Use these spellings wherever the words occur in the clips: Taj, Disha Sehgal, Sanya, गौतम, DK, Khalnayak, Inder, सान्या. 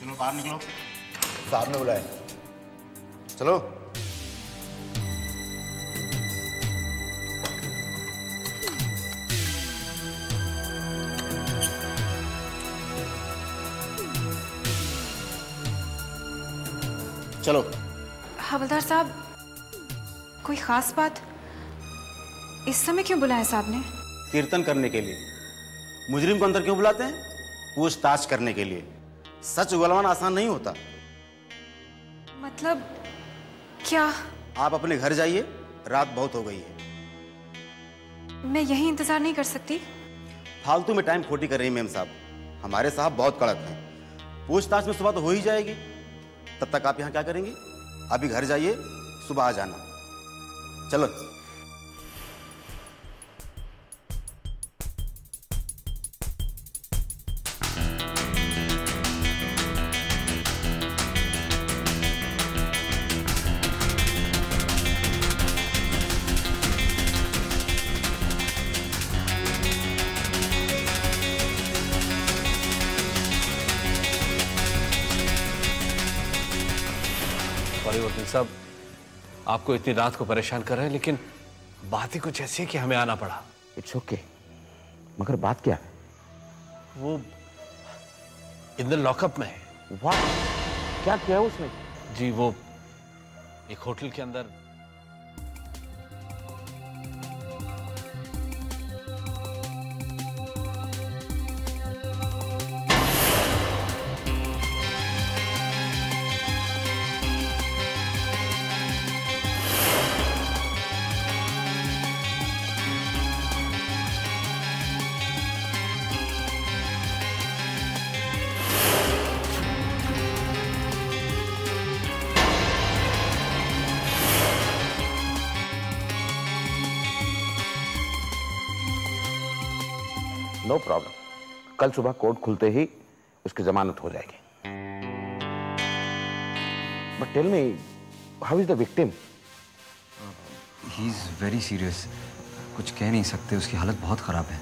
चलो बाहर निकलो, साहब ने बुलाया। चलो चलो। हवलदार साहब, कोई खास बात? इस समय क्यों बुलाया साहब ने? कीर्तन करने के लिए। मुजरिम को अंदर क्यों बुलाते हैं? पूछताछ करने के लिए। सच उगलवाना आसान नहीं होता। मतलब क्या? आप अपने घर जाइए, रात बहुत हो गई है। मैं यही इंतजार नहीं कर सकती? फालतू में टाइम खोटी कर रही मैम साहब, हमारे साहब बहुत कड़क हैं। पूछताछ में सुबह तो हो ही जाएगी, तब तक आप यहाँ क्या करेंगे? अभी घर जाइए, सुबह आ जाना। चलो। साहब, आपको इतनी रात को परेशान कर रहे हैं, लेकिन बात ही कुछ ऐसी है कि हमें आना पड़ा। इट्स ओके, मगर बात क्या है? वो इंदर लॉकअप में है। वाह, क्या किया उसने? जी, वो एक होटल के अंदर। नो प्रॉब्लम, कल सुबह कोर्ट खुलते ही उसकी जमानत हो जाएगी। But tell me, how is the victim? He is very serious, कुछ कह नहीं सकते, उसकी हालत बहुत खराब है।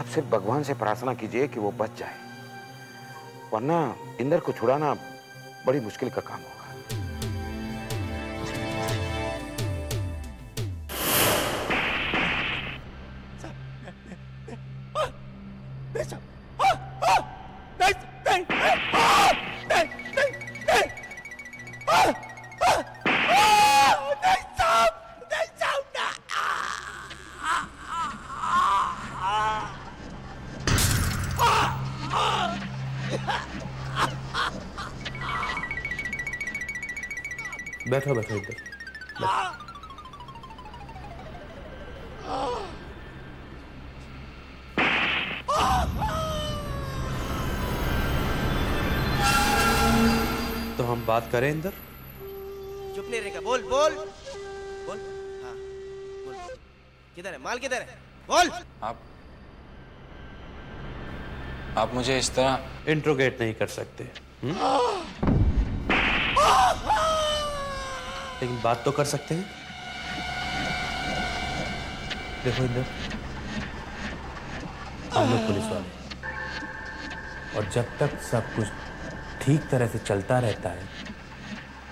आप सिर्फ भगवान से प्रार्थना कीजिए कि वो बच जाए, वरना इंदर को छुड़ाना बड़ी मुश्किल का काम होगा। बैठो बैठो इधर। तो हम बात करें इंदर? चुप नहीं रहेगा, बोल बोल बोल। हाँ बोल, किधर है माल, किधर है बोल। आप मुझे इस तरह इंट्रोगेट नहीं कर सकते। लेकिन बात तो कर सकते हैं। देखो इंदर, हम लोग पुलिस वाले, और जब तक सब कुछ ठीक तरह से चलता रहता है,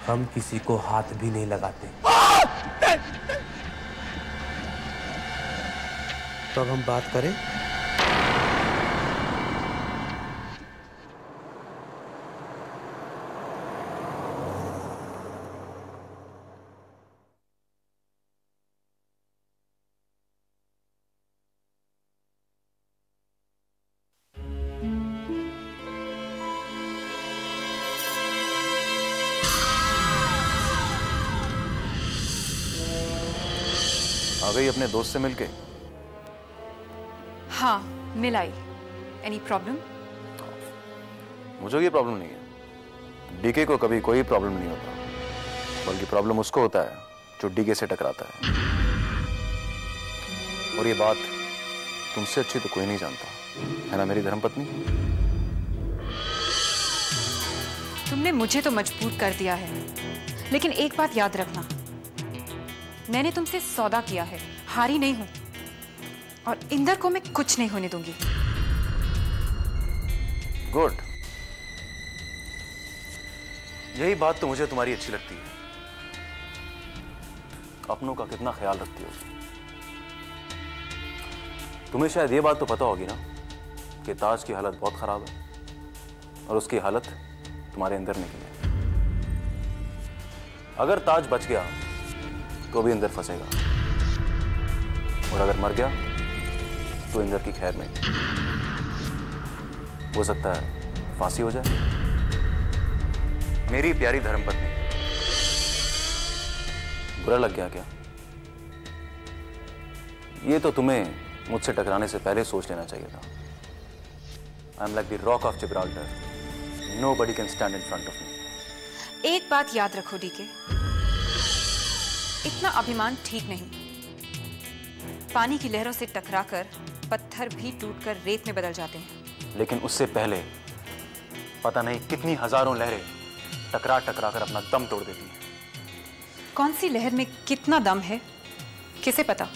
हम किसी को हाथ भी नहीं लगाते। तो अब हम बात करें? आ गई अपने दोस्त से मिलके? हाँ, मिल आई। Any problem? मुझे ये प्रॉब्लम नहीं है। डीके को कभी कोई प्रॉब्लम नहीं होता, बल्कि प्रॉब्लम उसको होता है जो डीके से टकराता है। और ये बात तुमसे अच्छी तो कोई नहीं जानता, है ना मेरी धर्मपत्नी? तुमने मुझे तो मजबूर कर दिया है, लेकिन एक बात याद रखना, मैंने तुमसे सौदा किया है, हारी नहीं हूं, और इंदर को मैं कुछ नहीं होने दूंगी। गुड, यही बात तो मुझे तुम्हारी अच्छी लगती है, अपनों का कितना ख्याल रखती हो। तुम्हें शायद ये बात तो पता होगी ना कि ताज की हालत बहुत खराब है और उसकी हालत तुम्हारे अंदर निकली है। अगर ताज बच गया तो भी इंदर फंसेगा और अगर मर गया तो इंदर की खैर नहीं, हो सकता है फांसी हो जाए। मेरी प्यारी धर्मपत्नी, बुरा लग गया क्या? ये तो तुम्हें मुझसे टकराने से पहले सोच लेना चाहिए था। I am like the rock of Gibraltar, nobody can stand in front of me. एक बात याद रखो डीके, इतना अभिमान ठीक नहीं। पानी की लहरों से टकराकर पत्थर भी टूटकर रेत में बदल जाते हैं, लेकिन उससे पहले पता नहीं कितनी हजारों लहरें टकरा टकरा कर अपना दम तोड़ देती हैं। कौन सी लहर में कितना दम है किसे पता।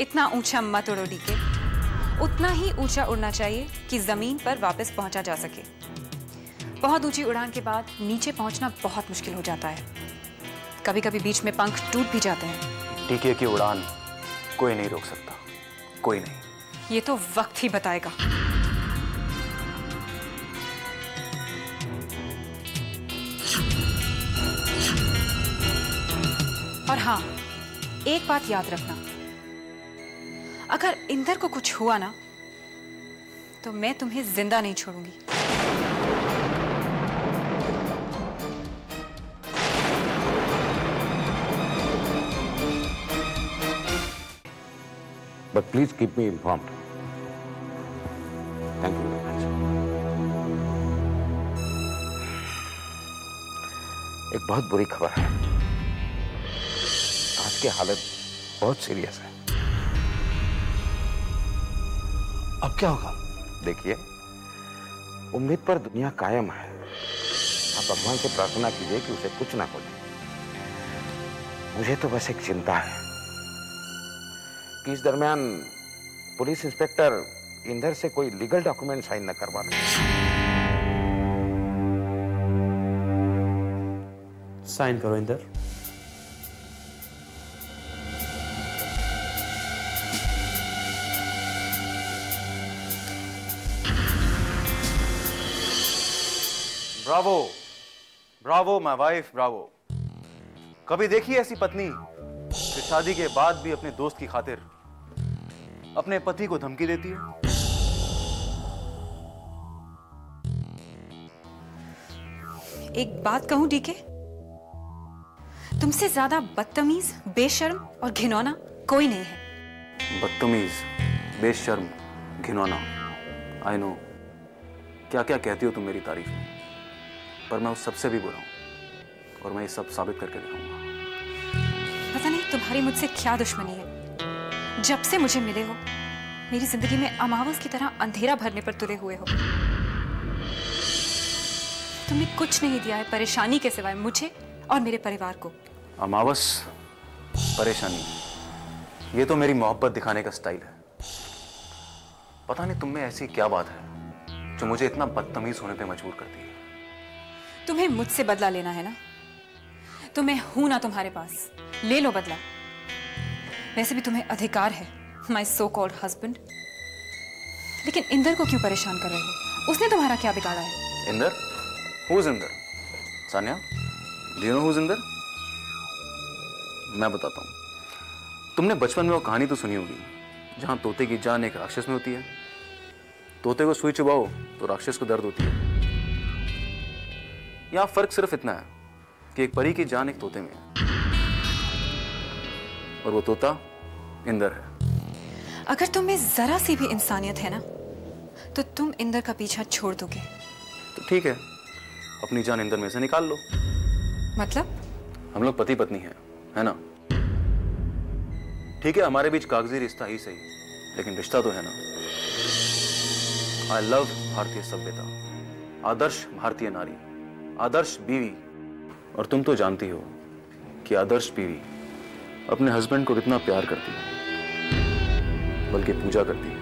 इतना ऊंचा मत उड़ो डीके, उतना ही ऊंचा उड़ना चाहिए कि जमीन पर वापस पहुंचा जा सके। बहुत ऊंची उड़ान के बाद नीचे पहुंचना बहुत मुश्किल हो जाता है, कभी कभी बीच में पंख टूट भी जाते हैं। डीके की उड़ान कोई नहीं रोक सकता, कोई नहीं। ये तो वक्त ही बताएगा। और हाँ, एक बात याद रखना, अगर इंदर को कुछ हुआ ना तो मैं तुम्हें जिंदा नहीं छोड़ूंगी। But please keep me informed. Thank you very much. एक बहुत बुरी खबर है, आज की हालत बहुत सीरियस है। अब क्या होगा? देखिए, उम्मीद पर दुनिया कायम है। आप भगवान से प्रार्थना कीजिए कि उसे कुछ ना हो जाए। मुझे तो बस एक चिंता है कि इस दरमियान पुलिस इंस्पेक्टर इंदर से कोई लीगल डॉक्यूमेंट साइन न करवा ले। साइन करो Inder. Bravo, bravo my wife, bravo. कभी देखी ऐसी पत्नी जो शादी के बाद भी अपने दोस्त की खातिर अपने पति को धमकी देती है? एक बात कहूं डीके, तुमसे ज्यादा बदतमीज, बेशर्म और घिनौना कोई नहीं है। बदतमीज, बेशर्म, घिनौना, आई नो। क्या क्या कहती हो तुम मेरी तारीफ में, पर मैं उस सबसे भी बुरा हूं और मैं ये सब साबित करके दिखाऊंगा। पता नहीं तुम्हारी मुझसे क्या दुश्मनी है। जब से मुझे मिले हो मेरी जिंदगी में अमावस की तरह अंधेरा भरने पर तुले हुए हो। तुमने कुछ नहीं दिया है परेशानी के सिवाय मुझे और मेरे परिवार को। अमावस, परेशानी, ये तो मेरी मोहब्बत दिखाने का स्टाइल है। पता नहीं तुम में ऐसी क्या बात है जो मुझे इतना बदतमीज होने पर मजबूर करती है। तुम्हें मुझसे बदला लेना है ना, तो मैं हूं ना तुम्हारे पास, ले लो बदला। वैसे भी तुम्हें अधिकार है, माय सो कॉल्ड हस्बैंड। लेकिन इंदर को क्यों परेशान कर रहे हो? उसने तुम्हारा क्या बिगाड़ा है? Inder? Who is Inder? सान्या, do you know who is Inder? मैं बताता हूँ। तुमने बचपन में वो कहानी तो सुनी होगी जहाँ तोते की जान एक राक्षस में होती है। तोते को सुई चुबाओ तो राक्षस को दर्द होती है। यहाँ फर्क सिर्फ इतना है कि एक परी की जान एक तोते में है और वो तोता इंदर है। अगर तुम्हें जरा सी भी इंसानियत है ना तो तुम इंदर का पीछा छोड़ दोगे। तो ठीक है, अपनी जान इंदर में से निकाल लो। मतलब? हम लोग पति पत्नी हैं, है ना? ठीक है, हमारे बीच कागजी रिश्ता ही सही, लेकिन रिश्ता तो है ना। आई लव भारतीय सभ्यता, आदर्श भारतीय नारी, आदर्श बीवी। और तुम तो जानती हो कि आदर्श बीवी अपने हस्बैंड को कितना प्यार करती है, बल्कि पूजा करती है।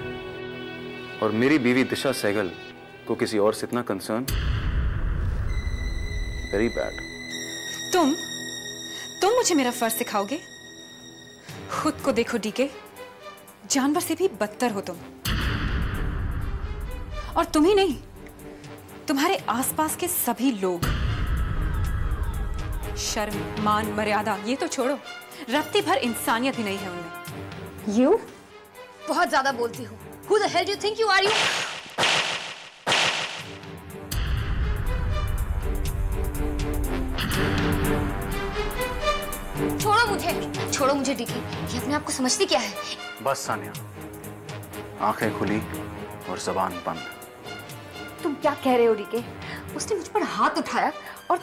और मेरी बीवी दिशा सहगल को किसी और से इतना कंसर्न वेरी बैड। तुम मुझे मेरा फर्ज सिखाओगे? खुद को देखो डीके, जानवर से भी बदतर हो तुम। और तुम ही नहीं, तुम्हारे आसपास के सभी लोग। शर्म, मान, मर्यादा ये तो छोड़ो, रत्ती भर इंसानियत भी नहीं है उनमें। You? बहुत ज्यादा बोलती हो। Who the hell do you think you are, you? छोड़ो मुझे डीके, ये अपने आप को समझती क्या है? बस सानिया, आंखें खुली और जबान बंद। तुम क्या कह रहे हो डीके? उसने मुझ पर हाथ उठाया और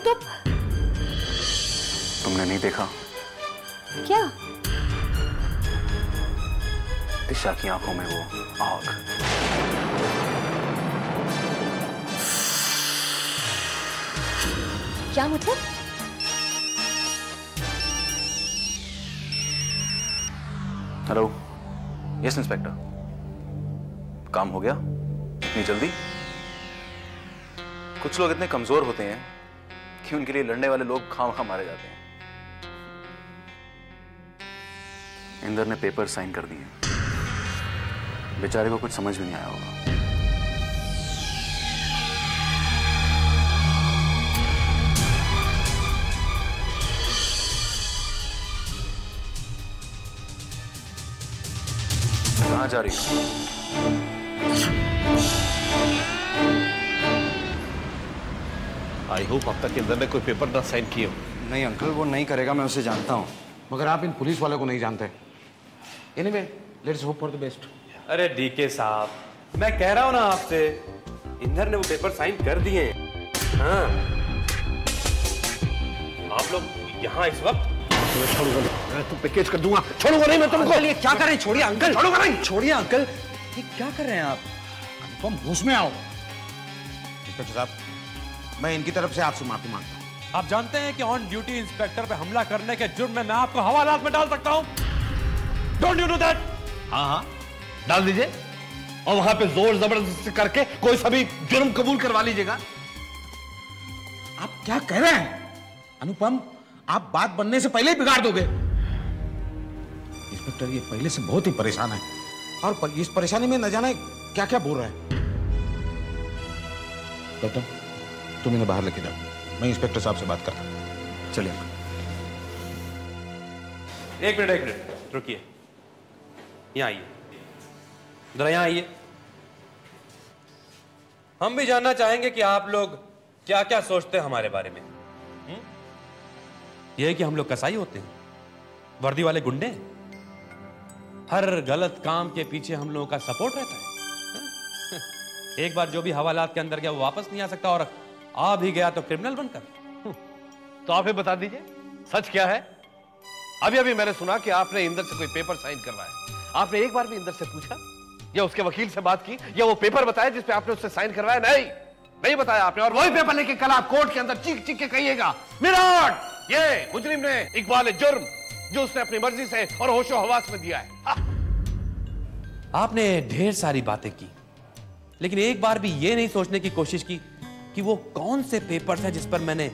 तुमने नहीं देखा क्या? दिशा की आंखों में वो आग। क्या मतलब? हेलो, यस इंस्पेक्टर, काम हो गया इतनी जल्दी? कुछ लोग इतने कमजोर होते हैं कि उनके लिए लड़ने वाले लोग खामखा मारे जाते हैं। इंदर ने पेपर साइन कर दिए, बेचारे को कुछ समझ भी नहीं आया होगा। जा रही हूं। आई होप अब तक इंदर ने कोई पेपर ना साइन किए हो। नहीं अंकल, वो नहीं करेगा, मैं उसे जानता हूं। मगर आप इन पुलिस वालों को नहीं जानते। Anyway, let's hope for the best. अरे डीके साहब, मैं कह रहा हूं ना आपसे, इंदर ने वो पेपर साइन कर दिए। हाँ, आप लोग यहाँ इस वक्त मैं तुम पैकेज कर दूंगा। छोड़ूंगा नहीं मैं तुमको। ये क्या कर रहे हैं? छोड़िए अंकल, छोड़ूंगा नहीं। छोड़िए अंकल, ये क्या कर रहे हैं आप? तुम होश में आओ। इंस्पेक्टर साहब, मैं इनकी तरफ से आपसे माफी मांगता हूँ। आप जानते हैं कि ऑन ड्यूटी इंस्पेक्टर पे हमला करने के जुर्म में मैं आपको हवालात में डाल सकता हूँ। Don't you know that? हाँ, डाल दीजिए और वहां पे जोर जबरदस्ती करके कोई सभी जुर्म कबूल करवा लीजिएगा। आप क्या कह रहे हैं अनुपम? आप बात बनने से पहले ही बिगाड़ दोगे। इंस्पेक्टर ये पहले से बहुत ही परेशान है और इस परेशानी में न जाने क्या क्या बोल रहा है। गौतम, तुम इन्हें बाहर लेके जाओ, मैं इंस्पेक्टर साहब से बात करता हूं। चलिए। एक मिनट रुकिए, यहां आइए, जरा यहां आइए। हम भी जानना चाहेंगे कि आप लोग क्या क्या सोचते हैं हमारे बारे में। ये है कि हम लोग कसाई होते हैं, वर्दी वाले गुंडे, हर गलत काम के पीछे हम लोगों का सपोर्ट रहता है। एक बार जो भी हवालात के अंदर गया वो वापस नहीं आ सकता, और आ भी गया तो क्रिमिनल बनकर। तो आप ये बता दीजिए सच क्या है? अभी मैंने सुना कि आपने इंदर से कोई पेपर साइन करवाया। आपने एक बार भी इंदर से पूछा या उसके वकील से बात की या वो पेपर बताया जिसपे आपने उससे साइन करवाया? नहीं बताया आपने। और वही पेपर लेके कल आप कोर्ट के अंदर चीख चीख के कहिएगा, मिराट ये मुजरिम ने इकबाल जुर्म जो उसने अपनी मर्जी से और होशो हवास में दिया है। आपने ढेर सारी बातें की, लेकिन एक बार भी ये नहीं सोचने की कोशिश की कि वो कौन से पेपर थे जिस पर मैंने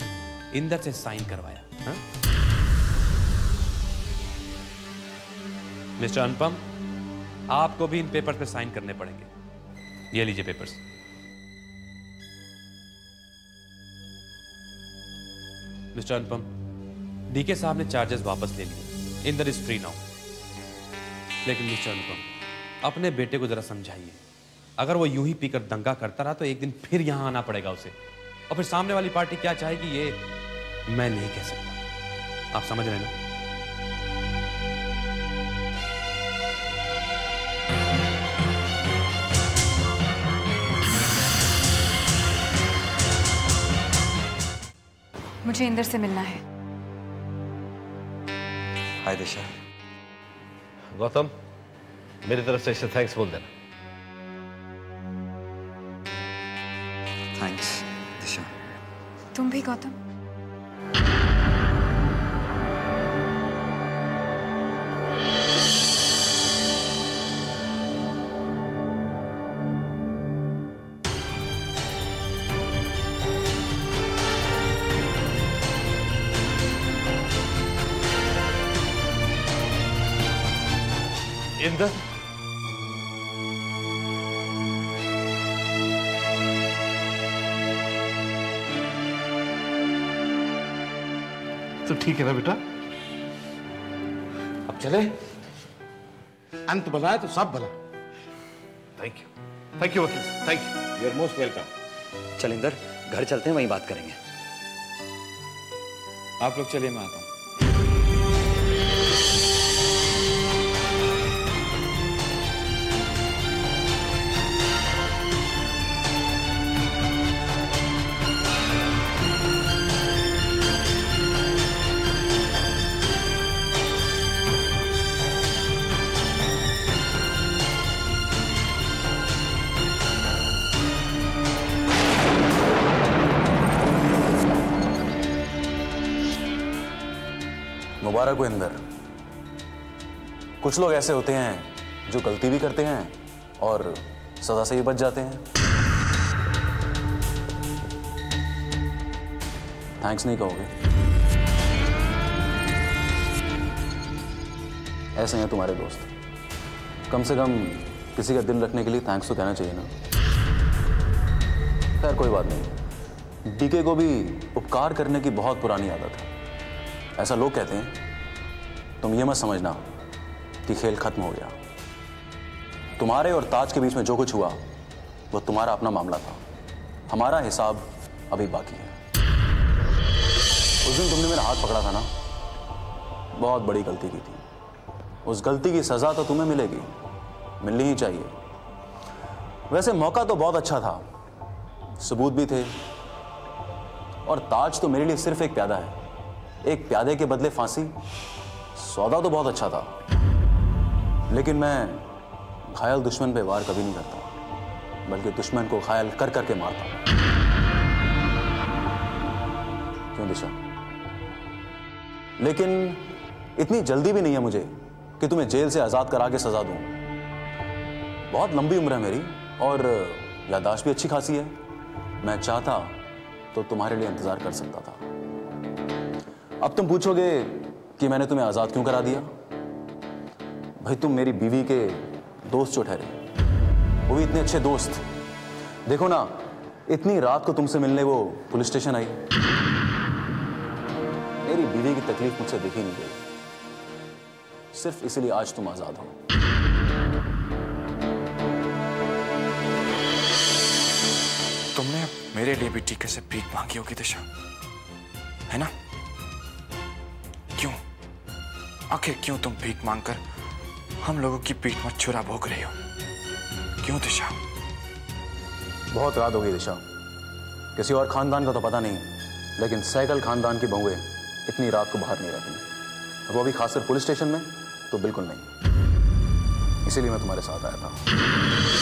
इंदर से साइन करवाया। मिस्टर अनुपम, आपको भी इन पेपर पे साइन करने पड़ेंगे। ये लीजिए पेपर्स। मिस्टर अनुपम, डीके साहब ने चार्जेस वापस ले लिए। Inder is free now. लेकिन मिस्टर अनुपम, अपने बेटे को जरा समझाइए। अगर वो यूं ही पीकर दंगा करता रहा तो एक दिन फिर यहां आना पड़ेगा उसे, और फिर सामने वाली पार्टी क्या चाहेगी ये मैं नहीं कह सकता। आप समझ रहे ना? मुझे इंदर से मिलना है। हाय दिशा। गौतम, मेरी तरफ से इसे थैंक्स बोल देना। थैंक्स दिशा। तुम भी गौतम। इंदर, सब ठीक है ना बेटा? अब चले, अंत भला है तो सब भला। थैंक यू वकील, thank you, you are most welcome. चल इंदर, घर चलते हैं, वहीं बात करेंगे। आप लोग चलिए, मैं आता हूं। मुबारक हो इंदर। कुछ लोग ऐसे होते हैं जो गलती भी करते हैं और सजा से ही बच जाते हैं। थैंक्स नहीं कहोगे। ऐसे हैं तुम्हारे दोस्त, कम से कम किसी का दिल रखने के लिए थैंक्स तो कहना चाहिए ना। खैर कोई बात नहीं, डीके को भी उपकार करने की बहुत पुरानी आदत है, ऐसा लोग कहते हैं। तुम ये मत समझना कि खेल खत्म हो गया। तुम्हारे और ताज के बीच में जो कुछ हुआ वो तुम्हारा अपना मामला था, हमारा हिसाब अभी बाकी है। उस दिन तुमने मेरा हाथ पकड़ा था ना, बहुत बड़ी गलती की थी। उस गलती की सजा तो तुम्हें मिलेगी, मिलनी ही चाहिए। वैसे मौका तो बहुत अच्छा था, सबूत भी थे, और ताज तो मेरे लिए सिर्फ एक प्यादा है। एक प्यादे के बदले फांसी, सौदा तो बहुत अच्छा था, लेकिन मैं घायल दुश्मन पे वार कभी नहीं करता, बल्कि दुश्मन को घायल कर करके मारता। क्यों दिशा? लेकिन इतनी जल्दी भी नहीं है मुझे कि तुम्हें जेल से आजाद करा के सजा दूं। बहुत लंबी उम्र है मेरी और याददाश्त भी अच्छी खासी है। मैं चाहता तो तुम्हारे लिए इंतजार कर सकता था। अब तुम पूछोगे कि मैंने तुम्हें आज़ाद क्यों करा दिया। भाई तुम मेरी बीवी के दोस्त जो ठहरे, वो भी इतने अच्छे दोस्त। देखो ना, इतनी रात को तुमसे मिलने वो पुलिस स्टेशन आई। मेरी बीवी की तकलीफ मुझसे देखी नहीं गई, सिर्फ इसीलिए आज तुम आज़ाद हो। तुमने मेरे लिए भी ठीक से भीख मांगी होगी दिशा, है ना? क्यों आखिर क्यों तुम भीख मांगकर हम लोगों की पीठ में छुरा भोंक रहे हो? क्यों दिशा? बहुत रात होगी दिशा, किसी और खानदान का तो पता नहीं, लेकिन सहगल खानदान की बहुएं इतनी रात को बाहर नहीं रहती, वो भी खासकर पुलिस स्टेशन में तो बिल्कुल नहीं। इसीलिए मैं तुम्हारे साथ आया था।